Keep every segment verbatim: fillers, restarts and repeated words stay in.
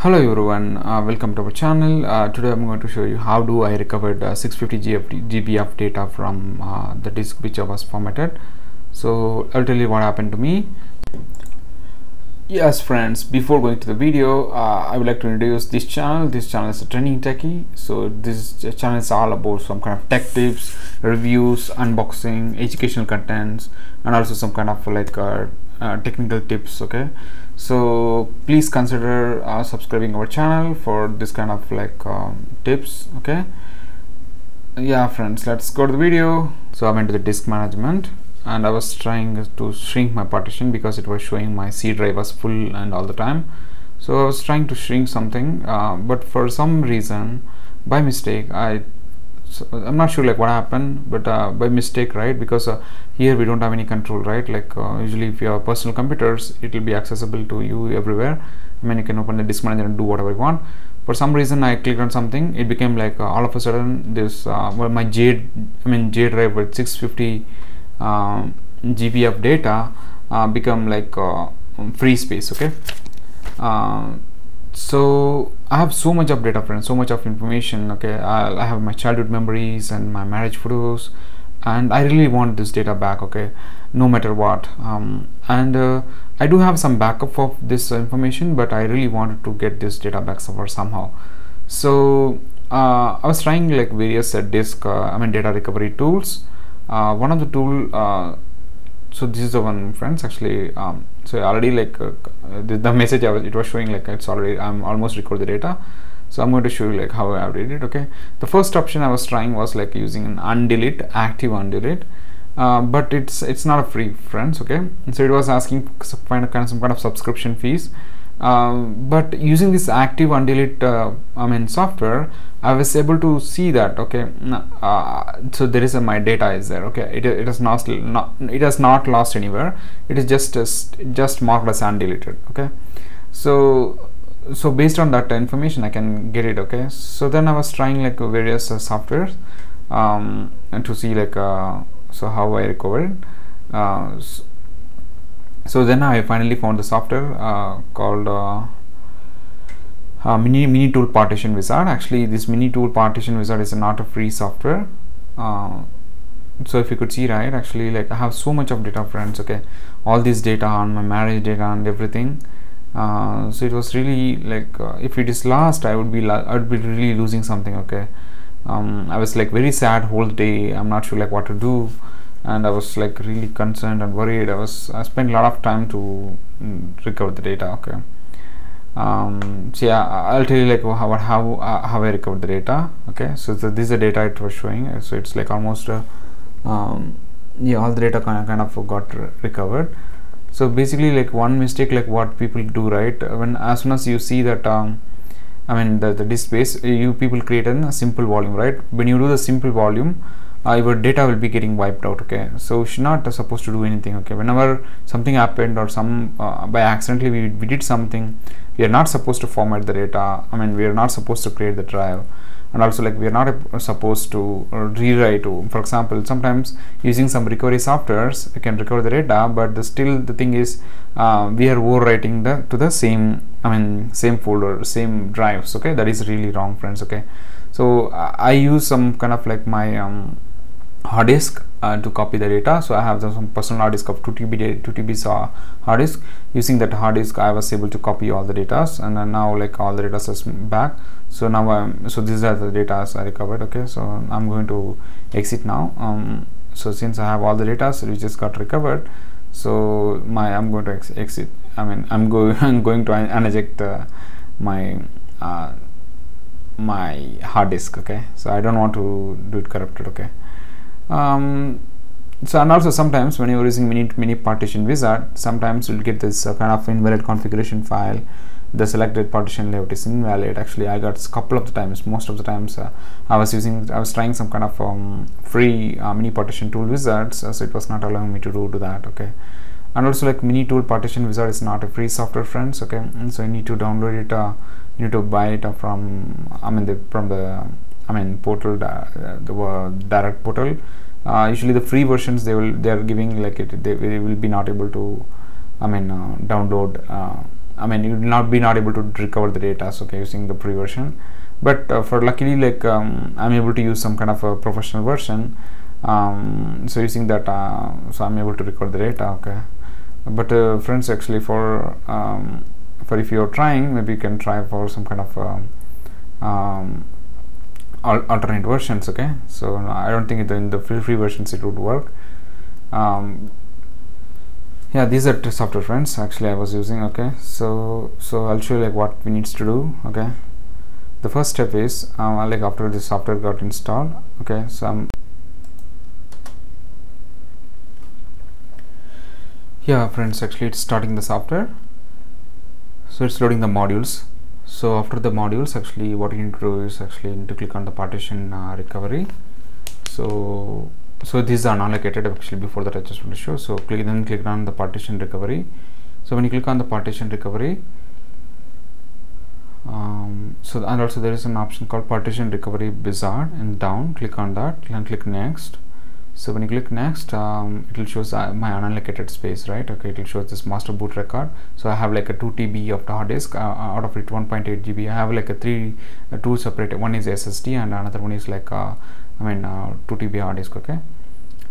Hello everyone, uh, welcome to our channel. Uh, today I'm going to show you how do I recovered uh, six hundred fifty G B of data from uh, the disk which I was formatted. So I'll tell you what happened to me. Yes friends, before going to the video, uh, I would like to introduce this channel. This channel is a Trending Techie. So this channel is all about some kind of tech tips, reviews, unboxing, educational contents, and also some kind of like uh, uh, technical tips, okay? So please consider uh, subscribing our channel for this kind of like um, tips, okay? Yeah friends, let's go to the video. So I went to the disk management and I was trying to shrink my partition because it was showing my C drive was full and all the time. So I was trying to shrink something, uh, but for some reason by mistake I So I'm not sure like what happened, but uh, by mistake, right? Because uh, here we don't have any control, right? Like uh, usually if you have personal computers, it will be accessible to you everywhere. I mean, you can open the disk manager and do whatever you want. For some reason I clicked on something, it became like uh, all of a sudden this uh, well, my J I mean J drive with six hundred fifty um, G B of data uh, become like uh, free space, okay? uh, So I have so much of data, friends, so much of information, okay? I, I have my childhood memories and my marriage photos, and I really want this data back, okay, no matter what. Um, and uh, I do have some backup of this information, but I really wanted to get this data back somewhere somehow. So uh, I was trying like various uh, disk, uh, I mean data recovery tools. Uh, one of the tool, uh, so this is the one, friends, actually. Um, so already like uh, the, the message I was, it was showing like it's already, I'm almost record the data. So I'm going to show you like how I did it, okay? The first option I was trying was like using an undelete, active undelete, uh, but it's it's not a free, friends, okay? And so it was asking some kind of, kind of, some kind of subscription fees. Um, but using this active undelete uh, I mean software, I was able to see that, okay, uh, so there is a, my data is there, okay? It, it has not, not it has not lost anywhere. It is just just, just marked as undeleted, okay? So so based on that information I can get it, okay? So then I was trying like various uh, softwares um, and to see like uh, so how I recovered. uh, so So then I finally found the software uh, called uh, uh, Mini MiniTool Partition Wizard. Actually, this MiniTool Partition Wizard is not a free software. Uh, so if you could see, right, actually, like I have so much of data, friends. Okay, all this data on my marriage data and everything. Uh, so it was really like uh, if it is lost, I would be lo I would be really losing something. Okay, um, I was like very sad whole day. I'm not sure like what to do. And I was like really concerned and worried. I was I spent a lot of time to mm, recover the data. Okay, um, so yeah, I'll tell you like how how uh, how I recovered the data. Okay, so the, this is the data it was showing. So it's like almost uh, um, yeah, all the data kind of, kind of got re recovered. So basically, like one mistake, like what people do, right? When as soon as you see that. Um, I mean the, the disk space, you people create a simple volume, right? When you do the simple volume, uh, your data will be getting wiped out, okay? So it's not uh, supposed to do anything, okay? Whenever something happened or some uh, by accidentally we, we did something, we are not supposed to format the data. I mean, we are not supposed to create the drive, and also like we are not uh, supposed to uh, rewrite. For example, sometimes using some recovery softwares you can recover the data, but the, still the thing is uh, we are overwriting the to the same I mean same folder, same drives, okay? That is really wrong, friends, okay? So uh, I use some kind of like my um, hard disk uh, to copy the data. So I have some personal hard disk of two T B hard disk. Using that hard disk I was able to copy all the data, and then now like all the data is back. So now I'm, so these are the data I recovered, okay? So I'm going to exit now. Um, so since I have all the data so we just got recovered, so my I'm going to ex exit I mean I'm going I'm going to un uneject uh, my uh, my hard disk, okay? So I don't want to do it corrupted, okay? Um, so and also sometimes when you're using mini mini partition wizard, sometimes you'll get this uh, kind of invalid configuration file. The selected partition layout is invalid. Actually I got a couple of the times, most of the times uh, I was using I was trying some kind of um, free uh, mini partition tool wizards, uh, so it was not allowing me to do, do that, okay? And also like mini tool partition wizard is not a free software, friends, okay? And so you need to download it, uh, you need to buy it from I mean the from the I mean portal, uh, the uh, direct portal. Uh, usually the free versions they will they are giving like it they, they will be not able to I mean uh, download uh, I mean, you will not be not able to recover the data, okay, using the pre version. But uh, for luckily, like um, I'm able to use some kind of a professional version. Um, so using that, uh, so I'm able to record the data. Okay, but uh, friends, actually, for um, for if you're trying, maybe you can try for some kind of uh, um, al alternate versions. Okay, so I don't think in the free free versions it would work. Um, yeah, these are two software, friends, actually I was using. Okay, so so I'll show you like what we needs to do. Okay, the first step is um, like after the software got installed, okay, so I'm yeah friends, actually it's starting the software, so it's loading the modules. So after the modules, actually what you need to do is actually you need to click on the partition uh, recovery. So so these are not allocated, actually before that I just want to show. So click then click on the partition recovery. So when you click on the partition recovery, um, so and also there is an option called partition recovery wizard, and down click on that and click next. So when you click next, um, it will show uh, my unallocated space, right? Okay, it will show this master boot record. So I have like a two T B of the hard disk, uh, out of it one point eight G B I have like a three uh, two separate, one is S S D and another one is like uh, I mean uh, two T B hard disk. Okay,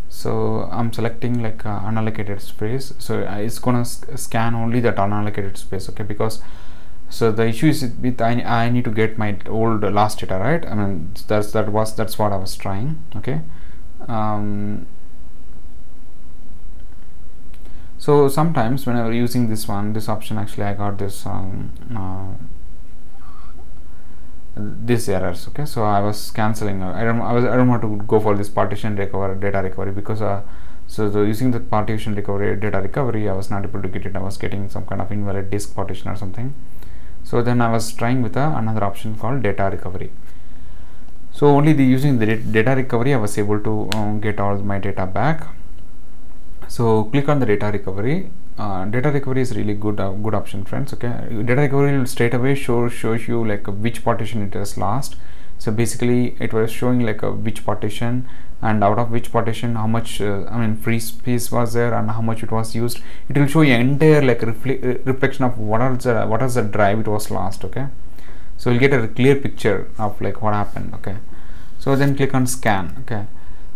so I'm selecting like uh, unallocated space. So uh, it's gonna sc scan only that unallocated space. Okay, because so the issue is with I, I need to get my old uh, last data, right? I mean that's that was that's what I was trying. Okay, um, so sometimes whenever using this one, this option, actually I got this um, uh, these errors. Okay, so I was canceling. I don't. I was. I don't want to go for this partition recover data recovery because uh, so, so using the partition recovery data recovery, I was not able to get it. I was getting some kind of invalid disk partition or something. So then I was trying with uh, another option called data recovery. So only the using the data recovery, I was able to um, get all my data back. So click on the data recovery. Uh, data recovery is really good uh, good option, friends. Okay, data recovery will straight away show shows you like uh, which partition it has lost. So basically it was showing like uh, which partition and out of which partition how much uh, I mean free space was there and how much it was used. It will show you entire like reflection of what are the what is the drive it was lost. Okay, so you'll get a clear picture of like what happened. Okay, so then click on scan. Okay,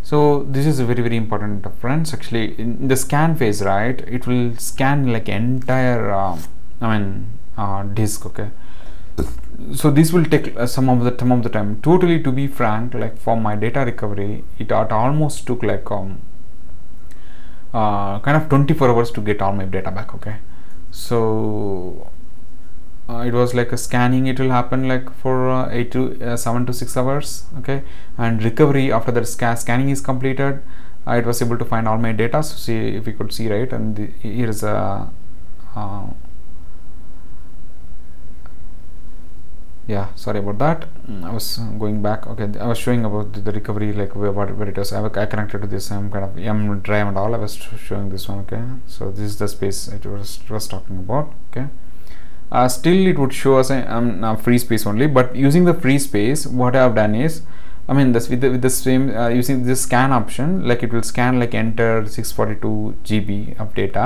so this is very very important, friends. Actually in the scan phase, right, it will scan like entire uh, I mean uh, disk. Okay, so this will take uh, some of the time of the time totally, to be frank, like for my data recovery it almost took like um, uh, kind of twenty-four hours to get all my data back. Okay, so Uh, it was like a scanning, it will happen like for uh, eight to uh, seven to six hours. Okay, and recovery after that sca scanning is completed, uh, it was able to find all my data. So see if you could see, right? And the, here is a uh, yeah. Sorry about that. I was going back. Okay, I was showing about the, the recovery, like where where it was. I, I connected to this um, kind of M drive and all. I was showing this one. Okay, so this is the space it was was talking about. Okay. Uh, still it would show us a um, uh, free space only, but using the free space what I have done is I mean this with the, with the same uh, using this scan option, like it will scan like enter six forty-two G B of data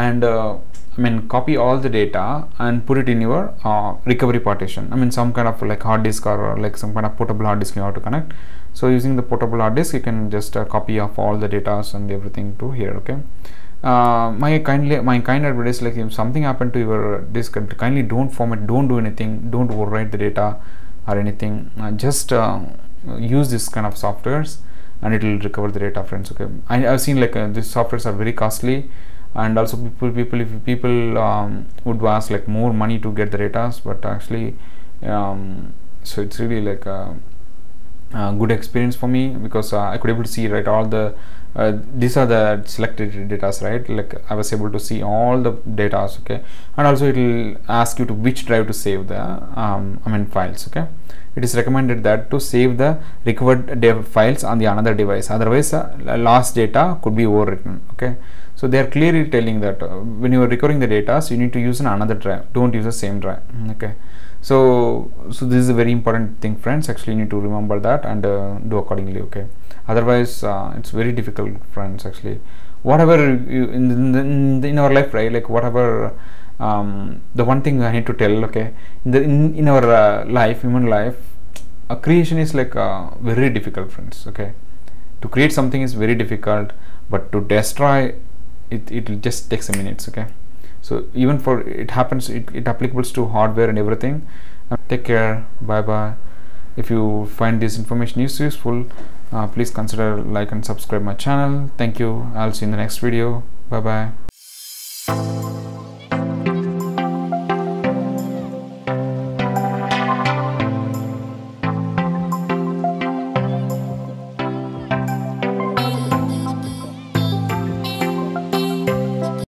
and uh, I mean copy all the data and put it in your uh, recovery partition. I mean some kind of like hard disk or, or like some kind of portable hard disk you have to connect. So using the portable hard disk you can just uh, copy of all the data and everything to here. Okay, Uh, my kindly, my kind advice, like if something happened to your disk, kindly don't format, don't do anything, don't overwrite the data or anything. Uh, just uh, use this kind of softwares, and it will recover the data, friends. Okay, I, I've seen like uh, these softwares are very costly, and also people, people, if people um, would ask like more money to get the data, but actually, um, so it's really like a, a good experience for me because uh, I could able to see, right, all the. Uh, these are the selected datas, right? Like I was able to see all the datas. Okay, and also it will ask you to which drive to save the um, I mean files. Okay, it is recommended that to save the recovered dev files on the another device, otherwise uh, lost data could be overwritten. Okay, so they are clearly telling that uh, when you are recovering the data, so you need to use another drive, don't use the same drive. Okay, so so this is a very important thing, friends. Actually you need to remember that and uh, do accordingly. Okay, otherwise uh, it's very difficult, friends. Actually whatever you in, the, in, the, in our life, right, like whatever um, the one thing I need to tell, okay, in, the, in, in our uh, life, human life, uh, creation is like uh, very difficult, friends, okay. To create something is very difficult, but to destroy it, it will just take some minutes, okay. So even for it happens, it, it applicables to hardware and everything. Uh, take care, bye bye. If you find this information is useful, uh, please consider like and subscribe my channel. Thank you. I'll see you in the next video. Bye bye.